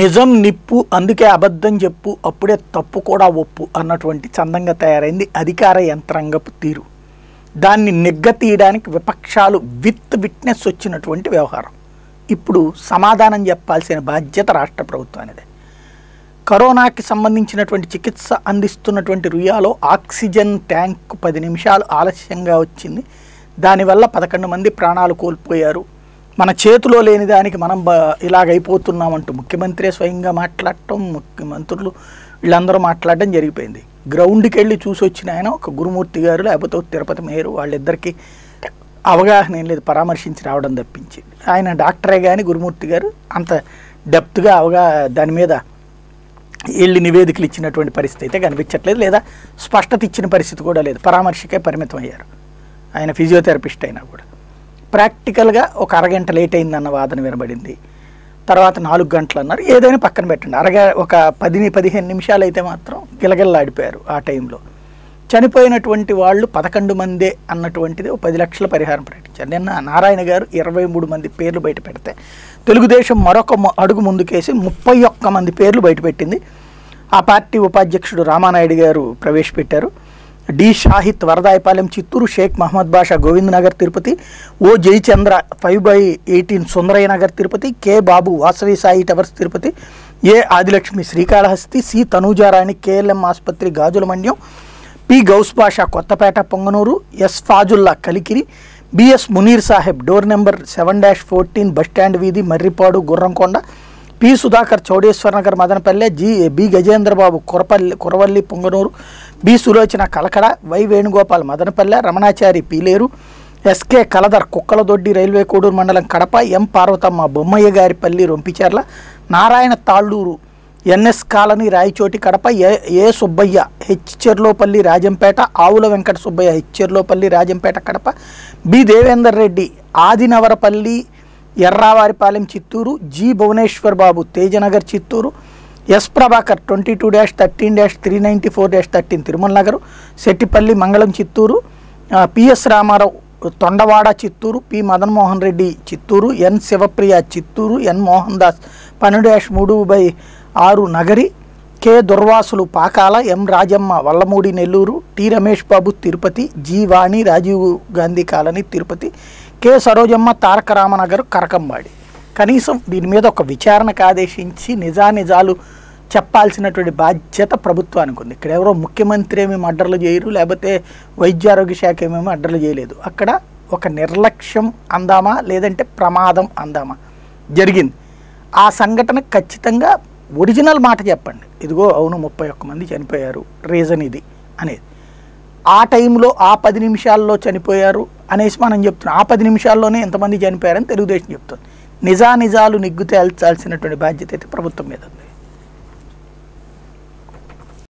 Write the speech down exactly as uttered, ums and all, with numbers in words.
నిజం నిప్పు అందుకే అబద్ధం చెప్పు అప్పుడే తప్పు కూడా ఒప్పు అన్నటువంటి చందంగా తయారైంది అధికార యంత్రాంగపు తీరు. దాన్ని నిగ్గతీయడానికి విపక్షాలు విత్ విట్నెస్ వచ్చినటువంటి వ్యవహారం. ఇప్పుడు సమాధానం చెప్పాల్సిన బాధ్యత రాష్ట్ర ప్రభుత్వానిదే. కరోనాకి సంబంధించినటువంటి చికిత్స అందిస్తున్నటువంటి రుయాలో ఆక్సిజన్ ట్యాంక్ పది నిమిషాలు ఆలస్యంగా వచ్చింది. దానివల్ల పదకొండు మంది ప్రాణాలు కోల్పోయారు. మన చేతిలో లేని దానికి మనం ఇలాగైపోతున్నామంటూ ముఖ్యమంత్రి స్వయంగా మాట్లాడటం, ముఖ్యమంత్రులు వీళ్ళందరూ మాట్లాడడం జరిగిపోయింది. గ్రౌండ్కి వెళ్ళి చూసి వచ్చిన ఆయన ఒక గురుమూర్తి గారు, లేకపోతే తిరుపతి మేయరు, వాళ్ళిద్దరికీ అవగాహన ఏం లేదు, పరామర్శించి రావడం తప్పించి. ఆయన డాక్టరే కానీ గురుమూర్తి గారు అంత డెప్త్గా అవగా దాని మీద వెళ్ళి నివేదికలు ఇచ్చినటువంటి పరిస్థితి అయితే కనిపించట్లేదు, లేదా స్పష్టత ఇచ్చిన పరిస్థితి కూడా లేదు. పరామర్శకే పరిమితం అయ్యారు. ఆయన ఫిజియోథెరపిస్ట్ అయినా కూడా ప్రాక్టికల్గా ఒక అరగంట లేట్ అయిందన్న వాదన వినబడింది. తర్వాత నాలుగు గంటలు అన్నారు. ఏదైనా పక్కన పెట్టండి, అరగ ఒక పది పదిహేను నిమిషాలు అయితే మాత్రం గిలగిల్లాడిపోయారు. ఆ టైంలో చనిపోయినటువంటి వాళ్ళు పదకొండు మందే అన్నటువంటిది పది లక్షల పరిహారం ప్రకటించారు. నిన్న నారాయణ గారు ఇరవై మూడు మంది పేర్లు బయట పెడితే తెలుగుదేశం మరొక అడుగు ముందుకేసి ముప్పై ఒక్క మంది పేర్లు బయటపెట్టింది. ఆ పార్టీ ఉపాధ్యక్షుడు రామానాయుడు గారు ప్రవేశపెట్టారు. D Shahid Varadayapalem Chittoor, Sheikh Mohammed Basha Govind Nagar Tirupati, O Jayachandra five by eighteen Sundaraiah Nagar Tirupati, K Babu Vasavi Sai towers Tirupati, A Adilakshmi Srikalahasti, C Tanujarani KLM ఆసుపత్రి Gajula Mandyam, P Ghouse Basha Kothapeta Punganur, S Fazulla Kalikiri, BS Munir Saheb door number seven dash fourteen bus stand వీధి Marripadu Gurramkonda, P Sudhakar Chowdeshwara Nagar Madanapalle, G B Gajendrababu Kurapalli Kuravalli Punganur, B Sulochana Kalakada, Y Venugopal Madanapalle, Ramanachari Piler, SK కలదర్ Kukkaladoddi railway Koduru మండలం Kadapa, M Parvathamma Bommaiah Garipalli Rompicherla, Narayana Talluru NS colony Rayachoti Kadapa, A A Subbaiah H Cherlopalli Rajampet, Avula Venkata Subbaiah H Cherlopalli Rajampet Kadapa, B Devender Reddy Adinavarapalli Yerravaripalem Chittoor, G Bhubaneswar Babu Tejanagar Chittoor, S Prabhakar twenty two dash thirteen dash three ninety four dash thirteen Tirumala Nagar, Settipalli Mangalam Chittoor, PS Ramarao Tondavada Chittoor, P Madanmohan Reddy Chittoor, N Sivapriya Chittoor, N Mohan Das పన్నెండు dash మూడు by ఆరు Nagari, K Durvasulu Pakala, M Rajamma Vallamudi Nellore, T Ramesh Babu Tirupati, G Vani Rajiv Gandhi colony Tirupati, K Sarojamma Taraka Ramanagar Karakambadi. కనీసం దీని మీద ఒక విచారణకు ఆదేశించి నిజానిజాలు చెప్పాల్సినటువంటి బాధ్యత ప్రభుత్వానికి ఉంది. ఇక్కడ ఎవరో ముఖ్యమంత్రి ఏమేమి అడ్డర్లు చేయరు, లేకపోతే వైద్యారోగ్య శాఖ ఏమేమి అడ్డర్లు చేయలేదు. అక్కడ ఒక నిర్లక్ష్యం అందామా, లేదంటే ప్రమాదం అందామా జరిగింది. ఆ సంఘటన ఖచ్చితంగా ఒరిజినల్ మాట చెప్పండి, ఇదిగో అవును ముప్పై ఒక్క మంది చనిపోయారు, రీజన్ ఇది అనేది. ఆ టైంలో ఆ పది నిమిషాల్లో చనిపోయారు అనేసి మనం చెప్తున్నాం. ఆ పది నిమిషాల్లోనే ఎంతమంది చనిపోయారని తెలుగుదేశం చెప్తుంది. నిజానిజాలు నిగ్గు తేల్చాల్సినటువంటి బాధ్యత అయితే ప్రభుత్వం మీద ఉంది.